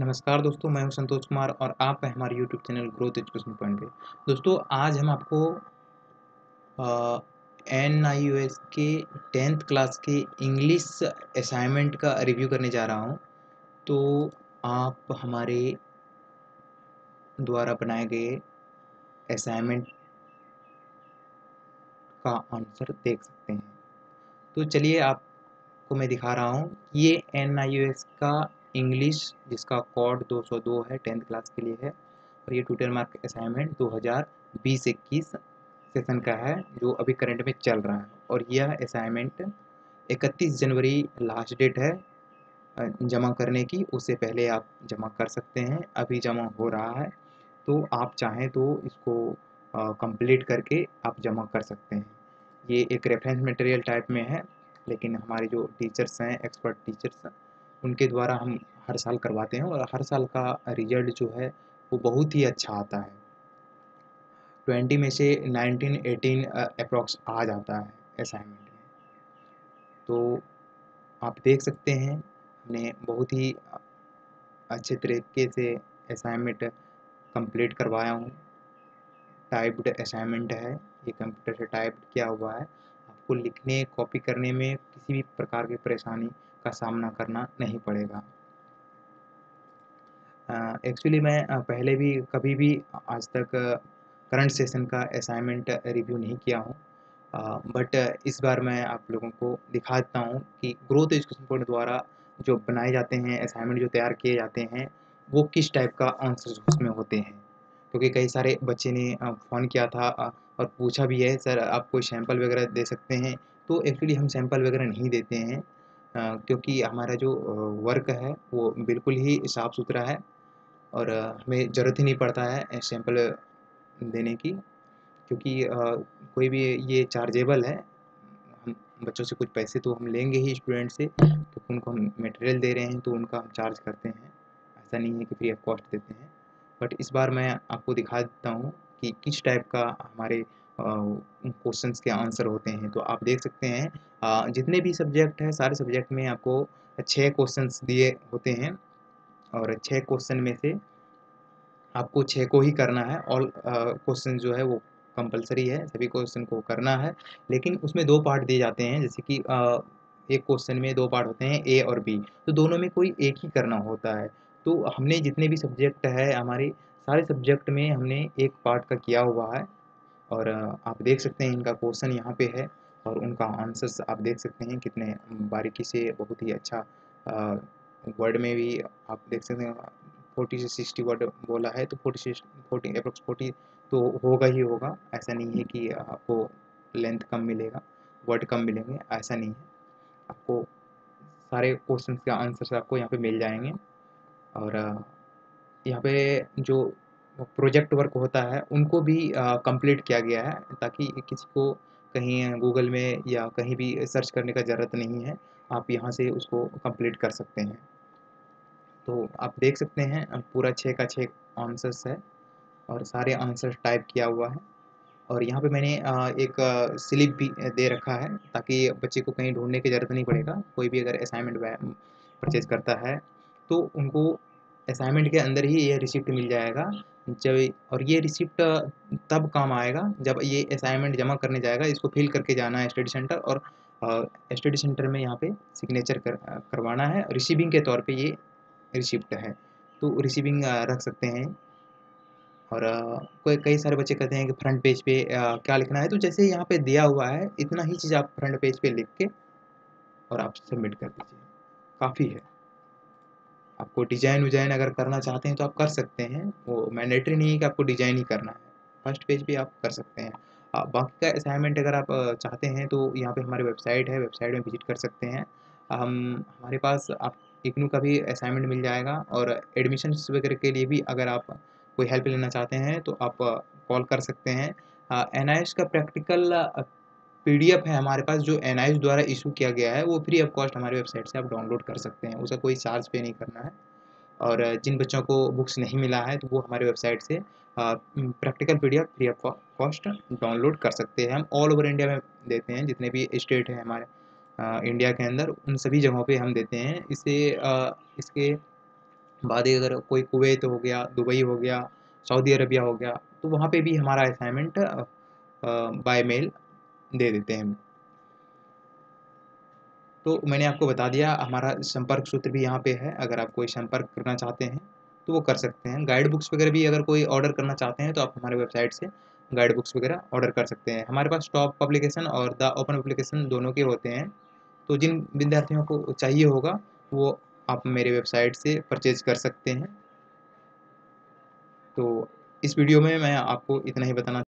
नमस्कार दोस्तों, मैं हूं संतोष कुमार और आप हैं हमारे YouTube channel growth education point पे। दोस्तों आज हम आपको NIOS के 10th क्लास के इंग्लिश असाइनमेंट का रिव्यू करने जा रहा हूं। तो आप हमारे द्वारा बनाए गए असाइनमेंट का आंसर देख सकते हैं। तो चलिए आपको मैं दिखा रहा हूं, ये NIOS का इंग्लिश जिसका कोड 202 है, 10th क्लास के लिए है और ये ट्यूटर मार्क असाइनमेंट 2020-21 सेशन का है जो अभी करंट में चल रहा है। और यह असाइनमेंट 31 जनवरी लास्ट डेट है जमा करने की, उससे पहले आप जमा कर सकते हैं। अभी जमा हो रहा है तो आप चाहें तो इसको कंप्लीट करके आप जमा कर सकते हैं। ये एक रेफरेंस मटेरियल टाइप में है, लेकिन हमारे जो टीचर्स हैं, एक्सपर्ट टीचर्स, उनके द्वारा हम हर साल करवाते हैं और हर साल का रिजल्ट जो है वो बहुत ही अच्छा आता है। 20 में से 19-18 अप्रॉक्स आ जाता है असाइनमेंट में। तो आप देख सकते हैं हमने बहुत ही अच्छे तरीके से असाइनमेंट कंप्लीट करवाया हूँ। टाइप्ड असाइनमेंट है, ये कंप्यूटर से टाइप किया हुआ है। आपको लिखने कॉपी करने में किसी भी प्रकार की परेशानी का सामना करना नहीं पड़ेगा। एक्चुअली मैं पहले भी कभी भी आज तक करंट सेशन का असाइनमेंट रिव्यू नहीं किया हूँ, बट इस बार मैं आप लोगों को दिखा देता हूँ कि ग्रोथ एजुकेशन पॉइंट द्वारा जो बनाए जाते हैं असाइनमेंट, जो तैयार किए जाते हैं, वो किस टाइप का आंसर्स उसमें होते हैं। क्योंकि कई सारे बच्चे ने फ़ोन किया था और पूछा भी है, सर आप कोई सैम्पल वगैरह दे सकते हैं। तो एक्चुअली हम सैम्पल वगैरह नहीं देते हैं, क्योंकि हमारा जो वर्क है वो बिल्कुल ही साफ़ सुथरा है और हमें ज़रूरत ही नहीं पड़ता है सैम्पल देने की, क्योंकि कोई भी ये चार्जेबल है। हम बच्चों से कुछ पैसे तो हम लेंगे ही स्टूडेंट से, क्योंकि उनको हम मटेरियल दे रहे हैं तो उनका हम चार्ज करते हैं। ऐसा नहीं है कि फ्री ऑफ कॉस्ट देते हैं। बट इस बार मैं आपको दिखा देता हूँ कि किस टाइप का हमारे क्वेश्चंस के आंसर होते हैं। तो आप देख सकते हैं जितने भी सब्जेक्ट हैं, सारे सब्जेक्ट में आपको 6 क्वेश्चंस दिए होते हैं और 6 क्वेश्चन में से आपको 6 को ही करना है। ऑल क्वेश्चन जो है वो कंपलसरी है, सभी क्वेश्चन को करना है। लेकिन उसमें 2 पार्ट दिए जाते हैं, जैसे कि एक क्वेश्चन में 2 पार्ट होते हैं, ए और बी, तो दोनों में कोई एक ही करना होता है। तो हमने जितने भी सब्जेक्ट है, हमारे सारे सब्जेक्ट में हमने एक पार्ट का किया हुआ है और आप देख सकते हैं इनका क्वेश्चन यहाँ पे है और उनका आंसर्स आप देख सकते हैं कितने बारीकी से, बहुत ही अच्छा। वर्ड में भी आप देख सकते हैं 40 से 60 वर्ड बोला है, तो 40 अप्रॉक्स 40 तो होगा ही होगा। ऐसा नहीं है कि आपको लेंथ कम मिलेगा, वर्ड कम मिलेंगे, ऐसा नहीं है। आपको सारे क्वेश्चन के आंसर्स आपको यहाँ पे मिल जाएंगे। और यहाँ पे जो प्रोजेक्ट वर्क होता है उनको भी कंप्लीट किया गया है, ताकि किसी को कहीं गूगल में या कहीं भी सर्च करने का ज़रूरत नहीं है, आप यहां से उसको कंप्लीट कर सकते हैं। तो आप देख सकते हैं पूरा 6 का 6 आंसर्स है और सारे आंसर्स टाइप किया हुआ है। और यहां पे मैंने एक स्लिप भी दे रखा है ताकि बच्चे को कहीं ढूंढने की ज़रूरत नहीं पड़ेगा। कोई भी अगर असाइनमेंट परचेज करता है तो उनको असाइनमेंट के अंदर ही यह रिसिप्ट मिल जाएगा। जब और ये रिसिप्ट तब काम आएगा जब ये असाइनमेंट जमा करने जाएगा, इसको फिल करके जाना है स्टडी सेंटर और स्टडी सेंटर में यहाँ पे सिग्नेचर करवाना है। रिसीविंग के तौर पे ये रिसिप्ट है, तो रिसीविंग रख सकते हैं। और कई सारे बच्चे कहते हैं कि फ्रंट पेज पे क्या लिखना है, तो जैसे यहाँ पे दिया हुआ है इतना ही चीज़ आप फ्रंट पेज पे लिख के और आप सबमिट कर दीजिए, काफ़ी है। आपको डिज़ाइन विजाइन अगर करना चाहते हैं तो आप कर सकते हैं, वो मैंडेटरी नहीं है कि आपको डिज़ाइन ही करना है, फर्स्ट पेज पे आप कर सकते हैं। बाकी का असाइनमेंट अगर आप चाहते हैं तो यहाँ पे हमारी वेबसाइट है, वेबसाइट में विजिट कर सकते हैं। हमारे पास आप इकनू का भी असाइनमेंट मिल जाएगा और एडमिशन वगैरह के लिए भी अगर आप कोई हेल्प लेना चाहते हैं तो आप कॉल कर सकते हैं। NIOS का प्रैक्टिकल PDF है हमारे पास, जो NIOS द्वारा इशू किया गया है, वो फ्री ऑफ कॉस्ट हमारी वेबसाइट से आप डाउनलोड कर सकते हैं, उसका कोई चार्ज पे नहीं करना है। और जिन बच्चों को बुक्स नहीं मिला है तो वो हमारे वेबसाइट से practical PDF free of cost download कर सकते हैं। हम ऑल ओवर इंडिया में देते हैं, जितने भी स्टेट हैं हमारे इंडिया के अंदर, उन सभी जगहों पर हम देते हैं। इससे इसके बाद ही अगर कोई कुवैत हो गया, दुबई हो गया, सऊदी अरबिया हो गया, तो वहाँ पे भी हमारा असाइनमेंट बाय मेल दे देते हैं। तो मैंने आपको बता दिया, हमारा संपर्क सूत्र भी यहाँ पे है, अगर आप कोई संपर्क करना चाहते हैं तो वो कर सकते हैं। गाइड बुक्स वगैरह भी अगर कोई ऑर्डर करना चाहते हैं तो आप हमारे वेबसाइट से गाइड बुक्स वगैरह ऑर्डर कर सकते हैं। हमारे पास टॉप पब्लिकेशन और द ओपन पब्लिकेशन दोनों के होते हैं, तो जिन विद्यार्थियों को चाहिए होगा वो आप मेरे वेबसाइट से परचेज कर सकते हैं। तो इस वीडियो में मैं आपको इतना ही बताना